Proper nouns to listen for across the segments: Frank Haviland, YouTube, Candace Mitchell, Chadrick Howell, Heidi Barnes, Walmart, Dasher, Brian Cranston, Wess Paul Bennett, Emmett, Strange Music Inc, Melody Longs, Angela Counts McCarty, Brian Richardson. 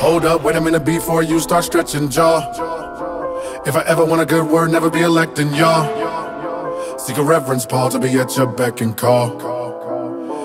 Hold up, wait a minute before you start stretching jaw. If I ever want a good word, never be electing y'all. Seek a reverence, Paul, to be at your beck and call.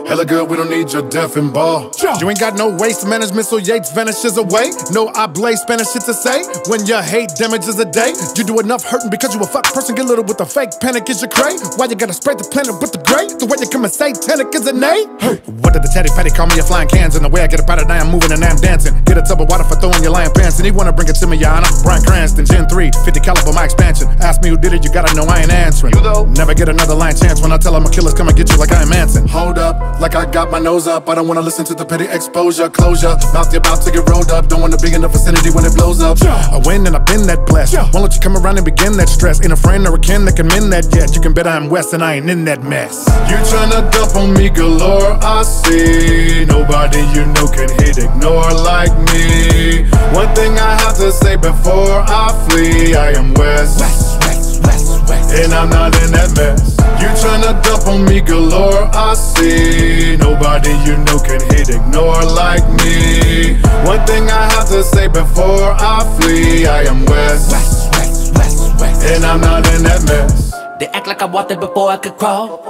Hella good, we don't need your deaf and ball. You ain't got no waste management, so Yates vanishes away. No, I blaze Spanish shit to say. When your hate damages a day, you do enough hurting because you a fuck person. Get little with the fake panic is your cray. Why you gotta spread the planet with the gray? The way you come and satanic is an A. Hey, what did the tatty patty call me? A flying cans. And the way I get up out of now, I'm moving and I'm dancing. Get a tub of water for throwing your lying pants. And he wanna bring it to me, y'all. Brian Cranston, Gen 3, 50 caliber, my expansion. Ask me who did it, you gotta know I ain't answering. You though? Never get another lying chance when I tell him a killer's coming get you like I am Manson. Hold up. Like I got my nose up, I don't wanna listen to the petty exposure. Closure, mouth your mouth to get rolled up. Don't wanna be in the vicinity when it blows up. I win and I've been that blessed. Won't let you come around and begin that stress. Ain't a friend or a kin that can mend that yet. You can bet I'm West and I ain't in that mess. You tryna dump on me galore, I see. Nobody you know can hit ignore like me. One thing I have to say before I flee, I am West, West, West, West. And I'm not in that mess. You tryna dump on me galore, I see. Nobody you know can hit ignore like me. One thing I have to say before I flee, I am West, West, West, West, West. And I'm not in that mess. They act like I walked it before I could crawl.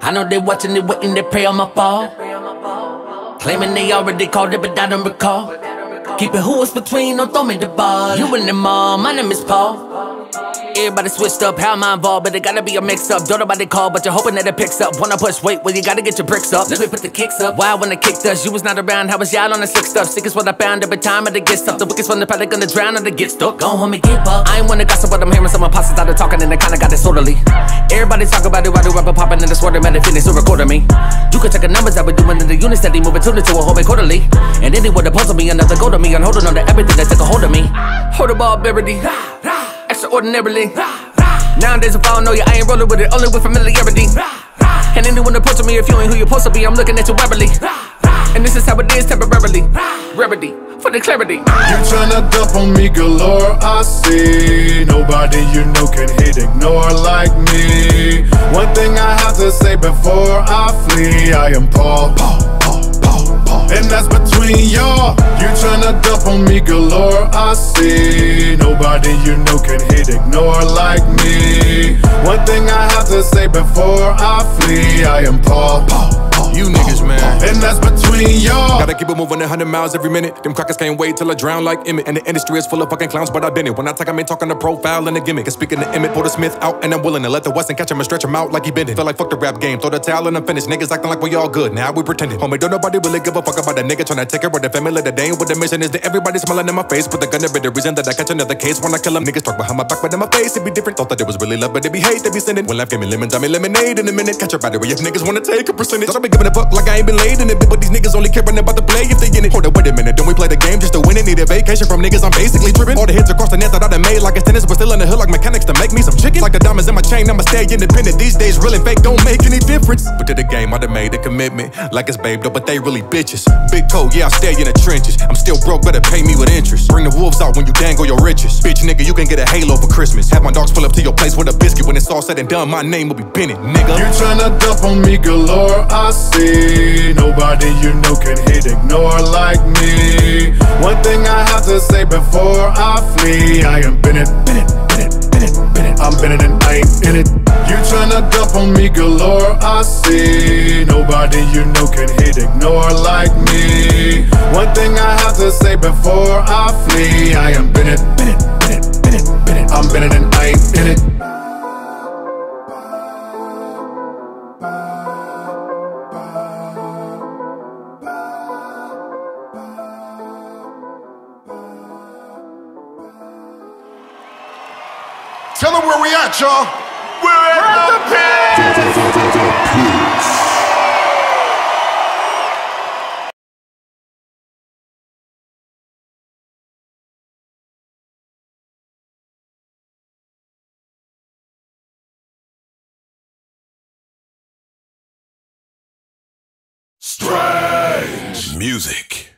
I know they watching it, waiting, they pray on my fall. Claiming they already called it, but I don't recall. Keep it who it's between, don't throw me the ball. You and them all, my name is Paul. Everybody switched up, how am I involved? But it gotta be a mix-up. Don't nobody call, but you're hoping that it picks up. Wanna push weight, well you gotta get your bricks up. Let me put the kicks up. Why when it kicked us, you was not around. How was y'all on the slick stuff? Sick is what I found every time it gets up. The weakest one, the probably gonna drown or they get stuck. Go home and give up. I ain't wanna gossip, but I'm hearing some imposters out there talking and they kinda got disorderly. Everybody talk about it, why do rapper popping in the sweater, man, they finish so recording me. You can check the numbers I be doing in the unit steady, moving tune to a whole bit quarterly. And then they would oppose me, another go to me. I'm holding on to everything that took a hold of me. Hold the ball, barely. Extraordinarily. Nowadays, if I don't know you, I ain't rolling with it, only with familiarity. And anyone approaching me, if you ain't who you're supposed to be, I'm looking at you warily. And this is how it is temporarily. Remedy for the clarity. You tryna dump on me galore, I see. Nobody you know can hit ignore like me. One thing I have to say before I flee, I am Paul. And that's between y'all. You tryna dump on me galore, I see. Nobody you know can hit ignore like me. One thing I have to say before I flee, I am Paul. You niggas, man. And that's between y'all. Gotta keep it moving 100 miles every minute. Them crackers can't wait till I drown like Emmett. And the industry is full of fucking clowns, but I've been it. When I talk, I ain't talking the profile and the gimmick. And speaking to Emmett, pull the Smith out, and I'm willing to let the Weston catch him and stretch him out like he bending. Feel like fuck the rap game, throw the towel and I'm finished. Niggas acting like we all good, now we pretending. Homie, don't nobody really give a fuck about a nigga tryna take it with the family. The dame with the mission is that everybody smiling in my face. But the gun every the reason that I catch another case. When I kill him, niggas talk behind my back, but in my face it be different. Thought that it was really love, but it be hate. They be sending. When life gave me lemons, I mean lemonade in a minute. Catch a battery if niggas wanna take a percentage. Don't be giving a fuck like I ain't been laid in it, but these niggas only caring about the play if they in it. Hold up, wait a minute, don't we play the game just to win it? Need a vacation from niggas, I'm basically tripping. All the hits across the net that I done made like it's tennis, but still in the hood like mechanics to make me some chicken. Like the diamonds in my chain, I'ma stay independent. These days, real and fake don't make any difference. But to the game, I done made a commitment. Like it's babe, though, but they really bitches. Big coat, yeah, I stay in the trenches. I'm still broke, better pay me with interest. Bring the wolves out when you dangle your riches. Bitch, nigga, you can get a halo for Christmas. Have my dogs pull up to your place with a biscuit. When it's all said and done, my name will be Bennett, nigga. You tryna dump on me galore, I see. Nobody you know can hit ignore like me. One thing I have to say before I flee, I am Bennett, Bennett, Bennett, Bennett, Bennett. I'm Bennett and I ain't in it. You tryna dump on me galore, I see. Nobody you know can hit ignore like me. One thing I have to say before I flee, I am Bennett, Bennett, Bennett, Bennett, Bennett. I'm Bennett and I ain't in it. Tell them where we at, y'all. We're at the pits. Strange Music.